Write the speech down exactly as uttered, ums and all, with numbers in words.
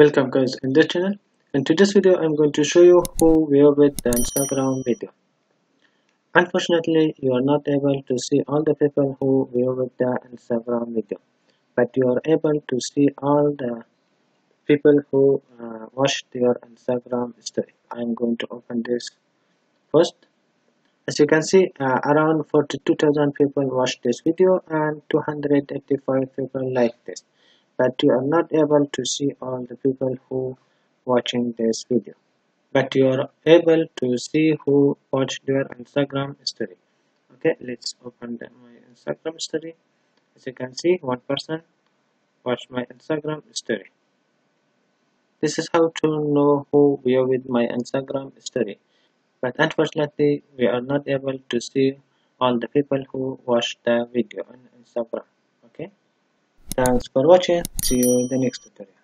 Welcome guys in this channel. In today's video I'm going to show you who view with the Instagram video. Unfortunately you are not able to see all the people who view with the Instagram video, but you are able to see all the people who uh, watched your Instagram story. I'm going to open this first. As you can see, uh, around forty-two thousand people watched this video and two hundred eighty-five people liked this. But you are not able to see all the people who watching this video. But you are able to see who watched your Instagram story. Okay, let's open the, my Instagram story. As you can see, one person watched my Instagram story. This is how to know who view with my Instagram story. But unfortunately, we are not able to see all the people who watched the video on Instagram. Okay. Thanks for watching. See you in the next tutorial.